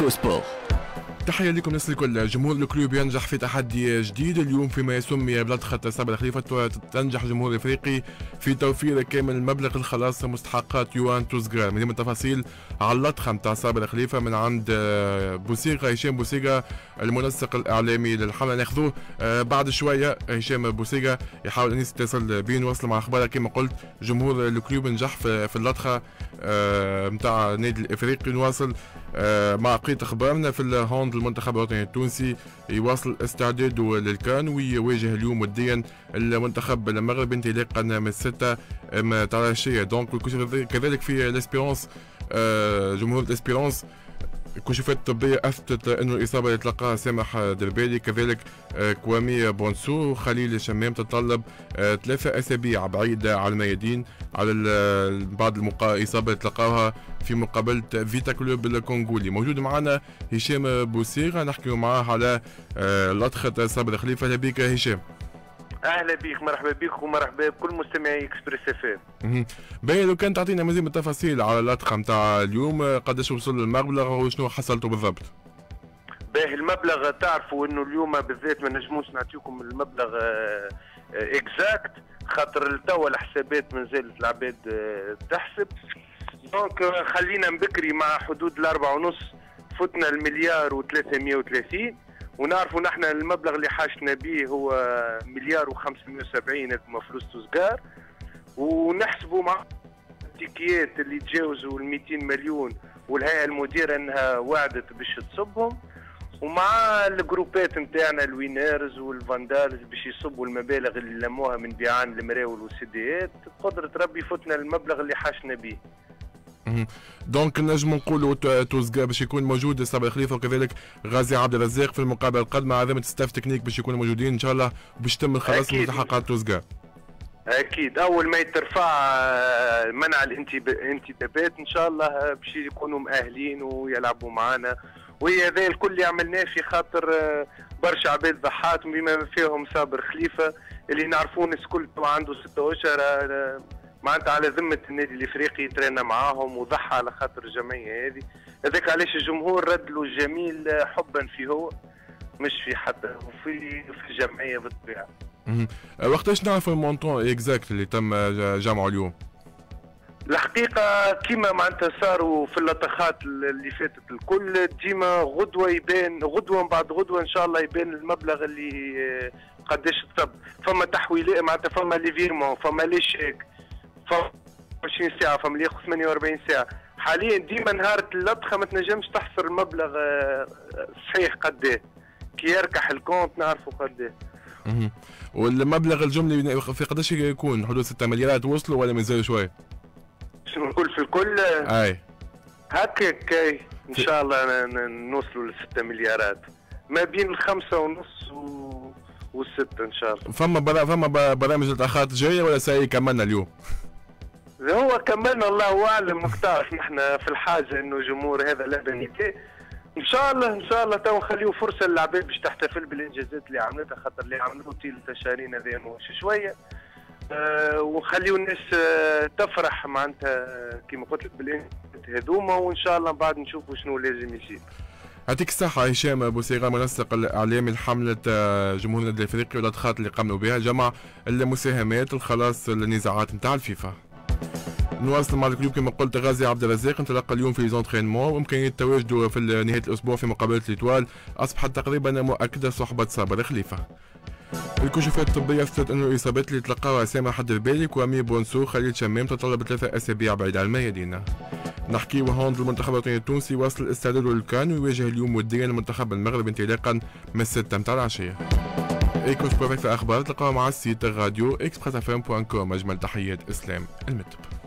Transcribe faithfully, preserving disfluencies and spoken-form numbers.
اكو سبور. تحية لكم الناس الكل. جمهور الكلوب ينجح في تحدي جديد اليوم فيما سمي بلطخة صابر خليفة. تنجح جمهور افريقي في توفير كامل المبلغ الخلاص مستحقات يوان توزغرام. من التفاصيل على اللطخة نتاع صابر خليفة من عند بوسيغا هشام بوسيغا المنسق الاعلامي للحملة. ناخذوه بعد شوية. هشام بوسيغا يحاول ان يتصل بين وصل مع اخبار كما قلت جمهور الكلوب نجح في اللطخة نتاع النادي الافريقي. نواصل مع بقية اخبارنا في الهوند. المنتخب الوطني التونسي يواصل استعداده للكان ويواجه اليوم وديا المنتخب المغربي انطلاقا من الستة تاع العشية. دونك كذلك في الاسبيرونس جمهور الاسبيرونس كشوفات طبية أثبتت أنه الإصابة اللي تلقاها سامح دربالي كذلك كوامي بونسو خليل شمام تتطلب ثلاثة أسابيع بعيدة على الميادين على بعض الإصابة اللي تلقاها في مقابلة فيتا كلوب الكونغولي. موجود معنا هشام بوسيغا نحكي معاه على لطخة صابر خليفة. أهلا بك هشام. أهلا بك. مرحبا بك ومرحبا بكل مستمعي إكسبريس إف إم. باهي لو كان تعطينا مزيد من التفاصيل على اللطخة نتاع اليوم قداش وصل المبلغ وشنو حصلتوا بالضبط؟ باهي المبلغ تعرفوا أنه اليوم بالذات ما نجموش نعطيكم المبلغ إكزاكت خاطر لتوا الحسابات مازالت العباد تحسب. دونك خلينا مبكري مع حدود الأربعة ونص فتنا المليار وثلاثمية وثلاثين ونعرفوا نحن المبلغ اللي حاجتنا به هو مليار وخمسمية وسبعين هذوما فلوس توزقار ونحسبوا مع التيكيات اللي تجاوزوا ال مئتين مليون والهيئه المديره انها وعدت باش تصبهم ومع الجروبات نتاعنا الوينيرز والفاندالز باش يصبوا المبالغ اللي لموها من بيعان المراول والسيديات. بقدره ربي فتنا المبلغ اللي حاجتنا به. دونك نجم نقولوا توزقا باش يكون موجود صابر خليفه وكذلك غازي عبد الرزاق في المقابله القادمه عظيمه ستاف تكنيك باش يكونوا موجودين ان شاء الله باش يتم الخلاص من مستحقات توزقا. اكيد اول ما يترفع منع الانتدابات ان شاء الله باش يكونوا مؤهلين ويلعبوا معنا وهي هذا الكل عملناه في خاطر برشا عباد ضحات بما فيهم صابر خليفه اللي نعرفوه ناس الكل عنده ستة اشهر معناتها على ذمة النادي الافريقي ترينا معاهم وضحى على خاطر الجمعية هذه. هذاك علاش الجمهور رد له الجميل حبا فيه هو مش في حتى وفي في الجمعية بالطبيعة. وقتاش نعرفوا المونطون اكزاكت اللي تم جمعه اليوم؟ الحقيقة كيما معناتها صاروا في اللطخات اللي فاتت الكل ديما غدوة يبان غدوة بعد غدوة إن شاء الله يبان المبلغ اللي قداش تصب. فما تحويلات معناتها فما لي فيرمون فما لي شيك عشرين ساعة فما اللي ياخذ ثمانية وأربعين ساعة. حاليا ديما نهار اللطخة ما تنجمش تحصر المبلغ صحيح قداه كي يركح الكونت نعرفوا قداه. اها والمبلغ الجملي في قداش يكون حدود ستة مليارات وصلوا ولا مازالوا شوية؟ شنو نقول في الكل؟ اي هكاك اي ان شاء الله نوصلوا ل ستة مليارات ما بين الخمسة ونص و والستة ان شاء الله. فما برا فما برامج لطخات جاية ولا ساي كملنا اليوم؟ هو كملنا الله اعلم مقطعش نحن في الحاجه انه جمهور هذا لبناني ان شاء الله ان شاء الله تو نخليو فرصه للعباد باش تحتفل بالانجازات اللي عملتها خاطر اللي عملوه طيله الشهرين هذا ماهوش شويه أه ونخليو الناس أه تفرح معناتها كيما قلت لك بالانجازات هذوما وان شاء الله بعد نشوفوا شنو لازم يصير. يعطيك الصحة هشام بوسيغا منسق الإعلامي لحملة جمهور النادي الأفريقي والأضخات اللي قاموا بها جمع المساهمات الخلاص للنزاعات نتاع الفيفا. نواصل مع الكلوب كما قلت. غازي عبد الرزاق انطلق اليوم في ليزونترينمون وامكانيه تواجده في نهايه الاسبوع في مقابله ليتوال. اصبحت تقريبا مؤكده صحبه صابر خليفه. الكشوفات الطبيه اثبتت انه الاصابات اللي تلقاها سامح دربالي كوامي بونسو خليل شمام تتطلب ثلاثه اسابيع بعيد عن الميادين. نحكي وهون المنتخب الوطني التونسي واصل استعداده للكان ويواجه اليوم وديا المنتخب المغربي انطلاقا من الستة متاع العشيه. ايكو سبور في اخبار تلقاوها مع السيت راديو اكسبريس اف ام دوت كوم. اجمل تحيات اسلام المتب.